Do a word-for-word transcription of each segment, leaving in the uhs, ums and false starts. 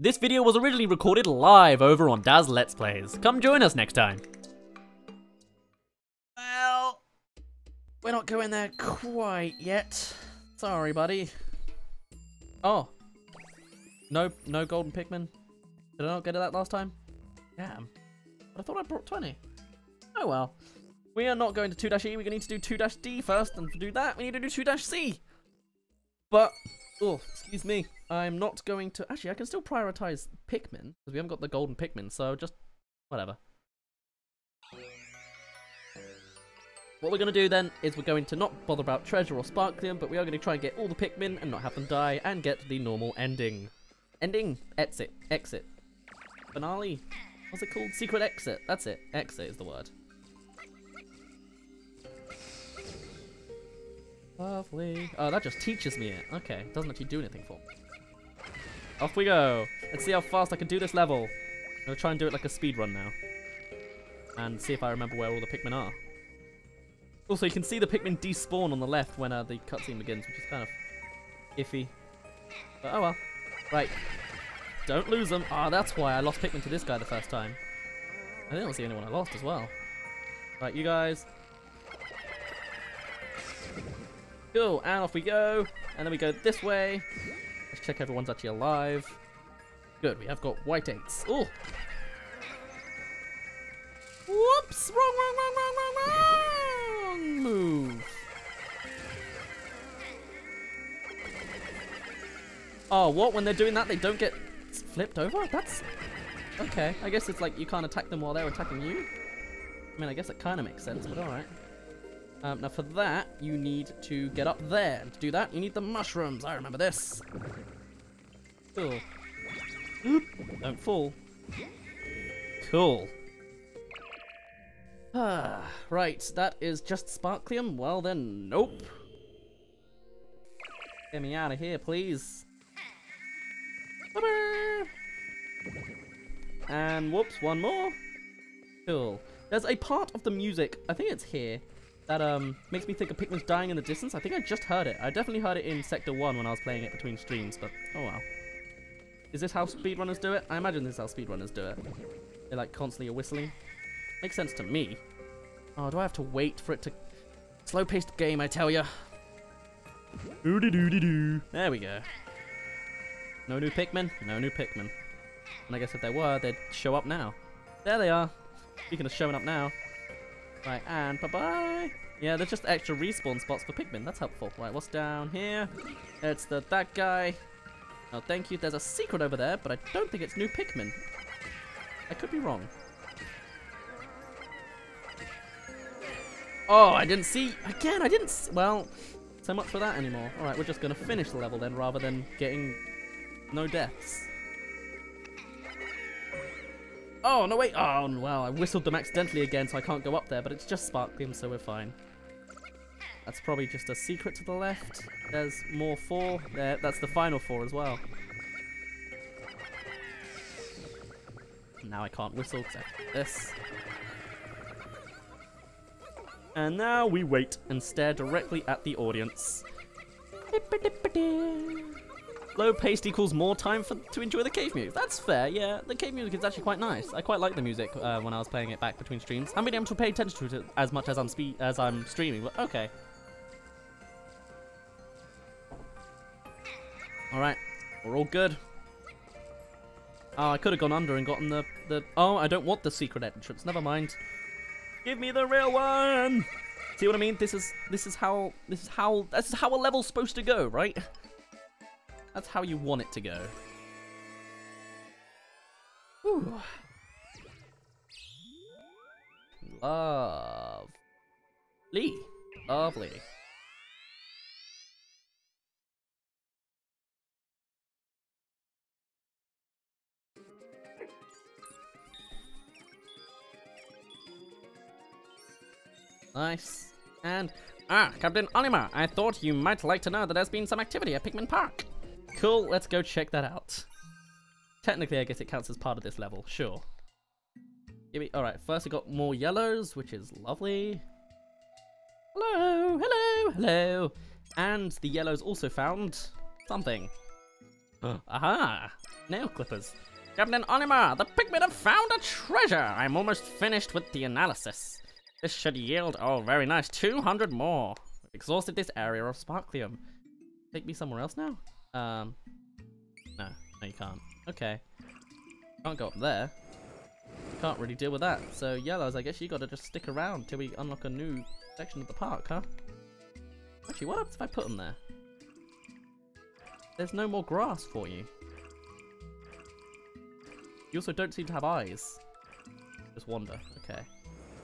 This video was originally recorded live over on Daz Let's Plays. Come join us next time. Well, we're not going there quite yet. Sorry, buddy. Oh. No, no golden Pikmin. Did I not get to that last time? Damn. But I thought I brought twenty. Oh well. We are not going to two E, we're going to need to do two D first, and to do that, we need to do two C. But, oh, excuse me, I'm not going to... Actually, I can still prioritize Pikmin, because we haven't got the golden Pikmin, so just... whatever. What we're going to do then is we're going to not bother about treasure or Sparklium, but we are going to try and get all the Pikmin and not have them die, and get the normal ending. Ending? Exit. Exit. Finale? What's it called? Secret exit. That's it. Exit is the word. Lovely. Oh, that just teaches me it. Okay, it doesn't actually do anything for me. Off we go. Let's see how fast I can do this level. I'm going to try and do it like a speed run now. And see if I remember where all the Pikmin are. Also, you can see the Pikmin despawn on the left when uh, the cutscene begins, which is kind of iffy. But oh well. Right. Don't lose them. Ah, oh, that's why I lost Pikmin to this guy the first time. I think that was the only one I lost as well. Right, you guys. Cool, and off we go. And then we go this way. Let's check everyone's actually alive. Good, we have got white eights. Oh! Whoops! Wrong, wrong, wrong, wrong, wrong, wrong! Move! Oh, what? When they're doing that, they don't get flipped over? That's... okay, I guess it's like you can't attack them while they're attacking you. I mean, I guess it kind of makes sense, but alright. Um, now for that, you need to get up there. And to do that, you need the mushrooms. I remember this. Cool. Oop, don't fall. Cool. Ah, right, that is just Sparklium. Well then, nope. Get me out of here, please. And whoops, one more. Cool. There's a part of the music, I think it's here, that um, makes me think of Pikmin's dying in the distance. I think I just heard it. I definitely heard it in Sector one when I was playing it between streams, but oh well. Is this how speedrunners do it? I imagine this is how speedrunners do it. They like constantly are whistling. Makes sense to me. Oh, do I have to wait for it to... slow-paced game, I tell ya. Ooh-dee-doo-dee-doo. There we go. No new Pikmin? No new Pikmin. And I guess if there were, they'd show up now. There they are. Speaking of showing up now. Right, and bye-bye. Yeah, there's just extra respawn spots for Pikmin. That's helpful. Right, what's down here? It's the that guy. Oh, thank you. There's a secret over there, but I don't think it's new Pikmin. I could be wrong. Oh, I didn't see... Again, I didn't s Well, so much for that anymore. All right, we're just going to finish the level then, rather than getting no deaths. Oh, no, wait. Oh, well, I whistled them accidentally again, so I can't go up there, but it's just Sparklium, so we're fine. That's probably just a secret to the left. There's more four. There, that's the final four as well. Now I can't whistle because I did this. And now we wait and stare directly at the audience. Low pace equals more time for to enjoy the cave music. That's fair, yeah. The cave music is actually quite nice. I quite like the music uh, when I was playing it back between streams. I haven't been able to pay attention to it as much as I'm spe as I'm streaming, but okay. All right, we're all good. Oh, I could have gone under and gotten the the. Oh, I don't want the secret entrance. Never mind. Give me the real one. See what I mean? This is this is how this is how this is how a level's supposed to go, right? That's how you want it to go. Whew. Lovely. Lovely. Nice. And, ah, Captain Olimar, I thought you might like to know that there's been some activity at Pikmin Park. Cool, let's go check that out. Technically, I guess it counts as part of this level, sure. Alright, first we got more yellows, which is lovely. Hello, hello, hello. And the yellows also found something. Huh. Aha! nail clippers. Captain Olimar, the Pikmin have found a treasure! I'm almost finished with the analysis. This should yield, oh very nice, two hundred more. We've exhausted this area of Sparklium. Take me somewhere else now? Um, no, no you can't. Okay. Can't go up there. Can't really deal with that. So Yellows, I guess you gotta just stick around till we unlock a new section of the park, huh? Actually, what happens if I put them there? There's no more grass for you. You also don't seem to have eyes. Just wander, okay.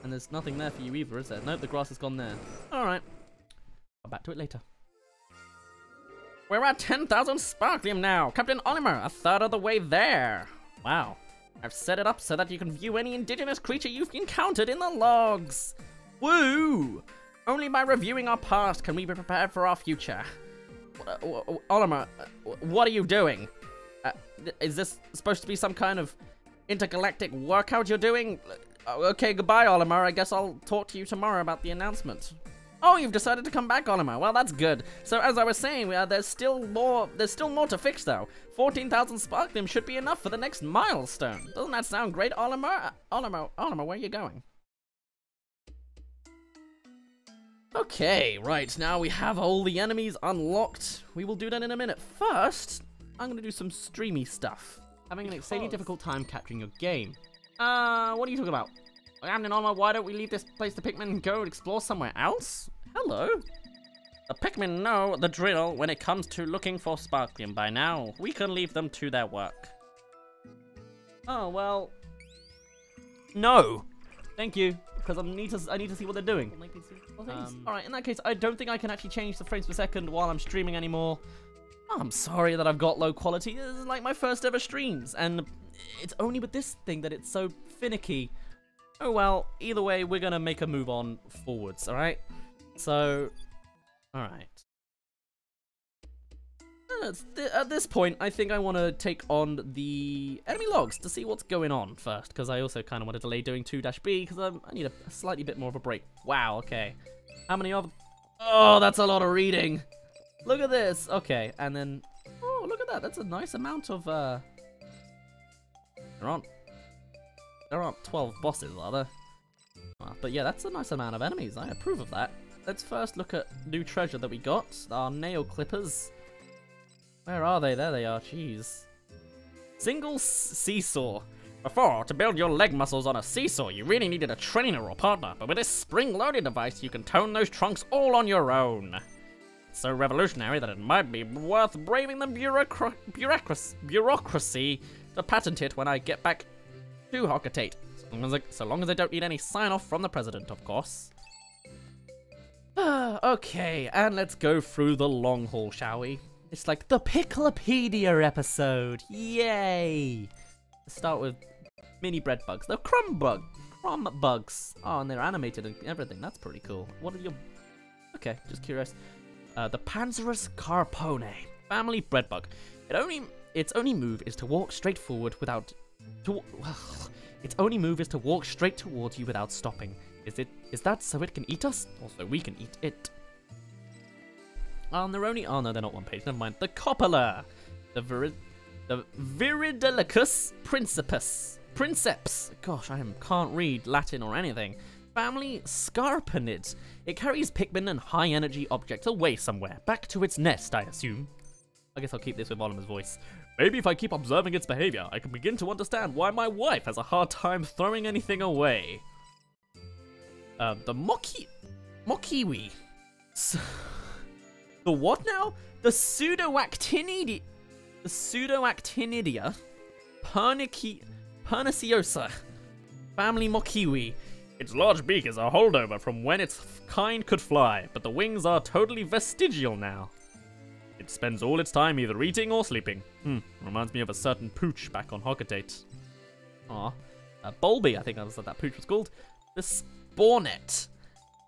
And there's nothing there for you either, is there? Nope, the grass has gone there. Alright. I'll back to it later. We're at ten thousand Sparklium now! Captain Olimar, a third of the way there! Wow. I've set it up so that you can view any indigenous creature you've encountered in the logs! Woo! Only by reviewing our past can we be prepared for our future. Olimar, what are you doing? Uh, is this supposed to be some kind of intergalactic workout you're doing? Okay, goodbye, Olimar. I guess I'll talk to you tomorrow about the announcement. Oh, you've decided to come back, Olimar. Well, that's good. So, as I was saying, uh, there's still more. There's still more to fix, though. fourteen thousand Sparklium should be enough for the next milestone. Doesn't that sound great, Olimar? Uh, Olimar, Olimar, where are you going? Okay, right. Now we have all the enemies unlocked. We will do that in a minute. First, I'm going to do some streamy stuff. Having an exceedingly difficult time capturing your game. Uh, what are you talking about? Captain Olimar, why don't we leave this place to Pikmin and go and explore somewhere else? Hello? The Pikmin know the drill when it comes to looking for Sparklium by now. We can leave them to their work. Oh, well... No! Thank you, because I need to I need to see what they're doing. Um, Alright, in that case, I don't think I can actually change the frames per second while I'm streaming anymore. Oh, I'm sorry that I've got low quality. This is like my first ever streams, and it's only with this thing that it's so finicky. Oh well, either way, we're gonna make a move on forwards, alright? So, alright. At this point, I think I want to take on the enemy logs to see what's going on first, because I also kind of want to delay doing two B, because I need a slightly bit more of a break. Wow, okay. How many of... Oh, that's a lot of reading! Look at this! Okay, and then... Oh, look at that! That's a nice amount of... Uh... There aren't... There aren't twelve bosses, are there? Oh, but yeah, that's a nice amount of enemies. I approve of that. Let's first look at new treasure that we got. Our nail clippers. Where are they? There they are. Jeez. Single seesaw. Before, to build your leg muscles on a seesaw, you really needed a trainer or partner. But with this spring-loaded device, you can tone those trunks all on your own. It's so revolutionary that it might be worth braving the bureaucra bureaucracy, bureaucracy to patent it when I get back to Hocotate. So long as I, so long as I don't need any sign-off from the president, of course. Okay, and let's go through the long haul, shall we? It's like the Piklopedia episode. Yay! Let's start with mini bread bugs. The crumb bug. Crumb bugs. Oh, and they're animated and everything. That's pretty cool. What are your... Okay, just curious. Uh, the Panzerus Carpone. Family bread bug. It only... Its only move is to walk straight forward without... To... Its only move is to walk straight towards you without stopping. Is it... Is that so it can eat us? Or so we can eat it? Oh, they're only... Oh, no, they're not one page. Never mind. The Coppola. The Virid... The Viridilicus Principus. Princeps. Gosh, I can't read Latin or anything. Family Scarponids. It carries Pikmin and high-energy objects away somewhere. Back to its nest, I assume. I guess I'll keep this with Olimar's voice. Maybe if I keep observing its behavior, I can begin to understand why my wife has a hard time throwing anything away. Uh, the Mocki... Mockiwi. So... The what now? The Pseudoactinidia... The Pseudoactinidia... Pernici... Perniciosa. Family Mockiwi. Its large beak is a holdover from when its kind could fly, but the wings are totally vestigial now. It spends all its time either eating or sleeping. Hmm, reminds me of a certain pooch back on Hocotate. Aw. Uh, Bulby, I think that's what that pooch was called. The Spornet.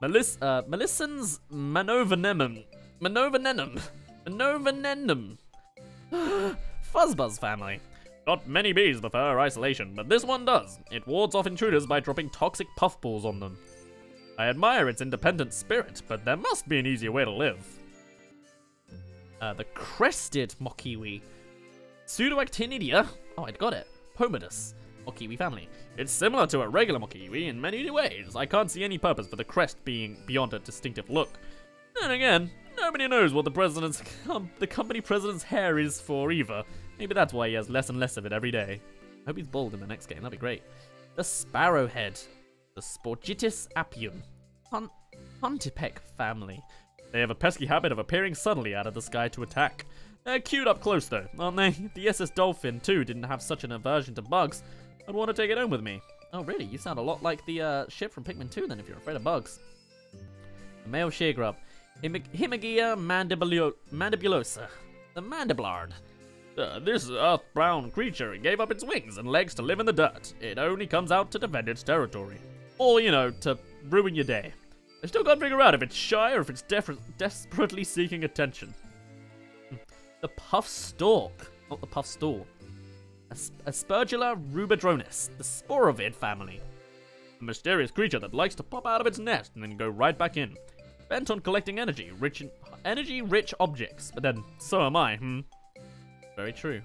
Meliss... Uh, Melisson's manovanenum. Manovanenum. Manovanenum. Fuzzbuzz family. Not many bees prefer isolation, but this one does. It wards off intruders by dropping toxic puffballs on them. I admire its independent spirit, but there must be an easier way to live. Uh, the crested Mockiwi. Pseudoactinidia. Oh, I got it. Pomodus. Mockiwi family. It's similar to a regular Mockiwi in many ways. I can't see any purpose for the crest being beyond a distinctive look. Then again, nobody knows what the president's com the company president's hair is for either. Maybe that's why he has less and less of it every day. I hope he's bald in the next game. That'd be great. The Sparrowhead. The Sporgitis Appium. Pun Puntipec family. They have a pesky habit of appearing suddenly out of the sky to attack. They're queued up close though, aren't they? The S S Dolphin too didn't have such an aversion to bugs. I'd want to take it home with me. Oh really? You sound a lot like the uh, ship from Pikmin two then if you're afraid of bugs. The male sheargrub. Himegia Mandibulosa. The Mandiblard. Uh, this earth-brown creature gave up its wings and legs to live in the dirt. It only comes out to defend its territory. Or, you know, to ruin your day. I still can't figure out if it's shy or if it's desperately seeking attention. The Puff Stork. Not the Puff Stork. As Aspergillus rubidronis. The Sporovid family. A mysterious creature that likes to pop out of its nest and then go right back in. Bent on collecting energy, rich in energy-rich objects. But then, so am I, hmm? Very true.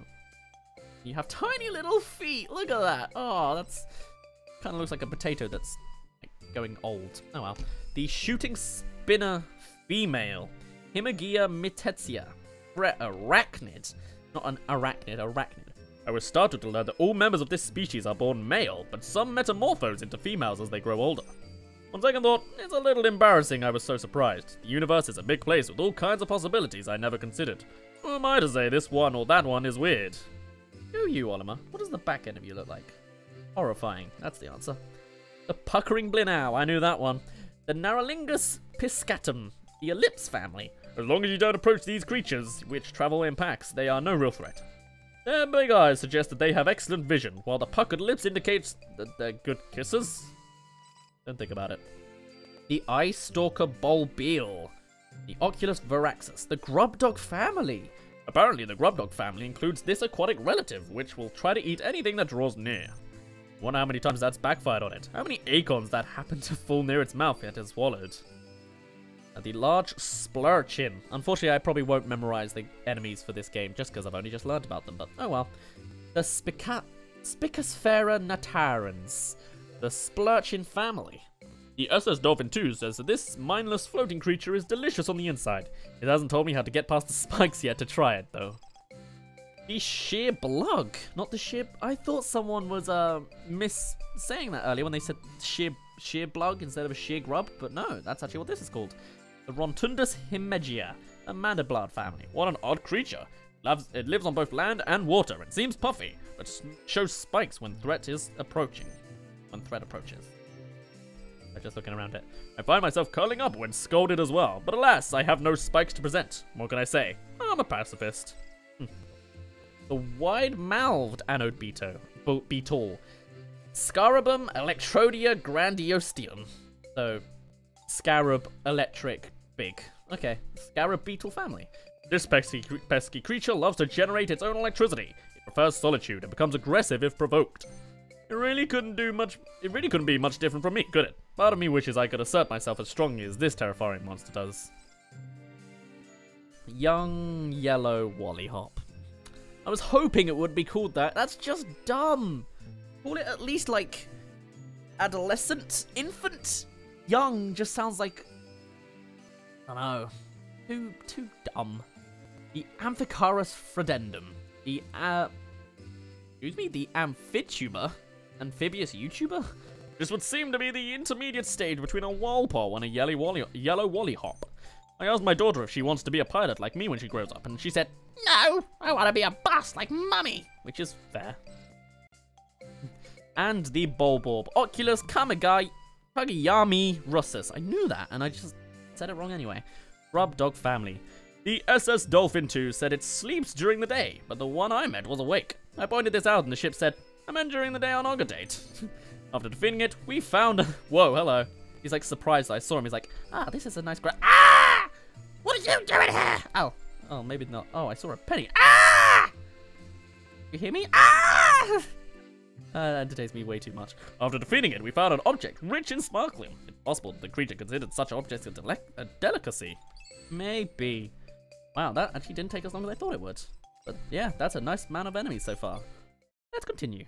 You have tiny little feet. Look at that. Oh, that's kind of looks like a potato that's like, going old. Oh well. The shooting spinner female, Himagia mitetia, arachnid, not an arachnid, arachnid. I was startled to learn that all members of this species are born male, but some metamorphose into females as they grow older. On second thought, it's a little embarrassing I was so surprised. The universe is a big place with all kinds of possibilities I never considered. Who am I to say this one or that one is weird? Who are you, Olimar? What does the back end of you look like? Horrifying, that's the answer. The puckering blinow, I knew that one. The Naralingus Piscatum, the Ellipse family. As long as you don't approach these creatures, which travel in packs, they are no real threat. Their big eyes suggest that they have excellent vision, while the puckered lips indicates that they're good kissers. Don't think about it. The Eye Stalker Bulbeel. The Oculus Varaxus, the Grubdog family. Apparently the Grubdog family includes this aquatic relative, which will try to eat anything that draws near. I wonder how many times that's backfired on it. How many acorns that happened to fall near its mouth yet has swallowed. And the large Splurchin. Unfortunately I probably won't memorize the enemies for this game just because I've only just learned about them, but oh well. The Spica Spicusfera Natarans. The Splurchin family. The S S Dolphin two says that this mindless floating creature is delicious on the inside. It hasn't told me how to get past the spikes yet to try it, though. The sheer blug, not the sheer... I thought someone was uh, miss saying that earlier when they said sheer, sheer blug instead of a sheer grub, but no, that's actually what this is called. The Rontundus Himegia, a Mandiblad family. What an odd creature. It lives on both land and water and seems puffy, but shows spikes when threat is approaching. When threat approaches. I'm just looking around it. I find myself curling up when scolded as well, but alas, I have no spikes to present. What can I say? I'm a pacifist. Hm. The wide-mouthed anode beetle, beetle, Scarabum Electrodea Grandiosteum. So, scarab electric big. Okay, scarab beetle family. This pesky, pesky creature loves to generate its own electricity. It prefers solitude and becomes aggressive if provoked. It really couldn't do much. It really couldn't be much different from me, could it? Part of me wishes I could assert myself as strongly as this terrifying monster does. Young yellow Wally Hop. I was hoping it would be called that. That's just dumb. Call it at least like adolescent, infant. Young just sounds like I don't know. Too too dumb. The Amphicarus fredendum. The uh, excuse me. The Amphituber, amphibious YouTuber. This would seem to be the intermediate stage between a walpole and a yellow wally, yellow wally hop. I asked my daughter if she wants to be a pilot like me when she grows up, and she said, "No, I want to be a bus like Mummy," which is fair. And the Bulborb, Oculus Kamagai Kagayami Russus. I knew that, and I just said it wrong anyway. Grubdog family. The S S Dolphin two said it sleeps during the day, but the one I met was awake. I pointed this out, and the ship said, "I'm in during the day on Hocotate." After defeating it, we found... Whoa, hello. He's like surprised I saw him. He's like, ah, this is a nice gra... Ah! What are you doing here? Oh. Oh, maybe not. Oh, I saw a penny. Ah! You hear me? Ah! Uh, that entertains me way too much. After defeating it, we found an object rich in Sparklium. It's possible that the creature considered such objects a, dele a delicacy. Maybe. Wow, that actually didn't take as long as I thought it would. But yeah, that's a nice amount of enemies so far. Let's continue.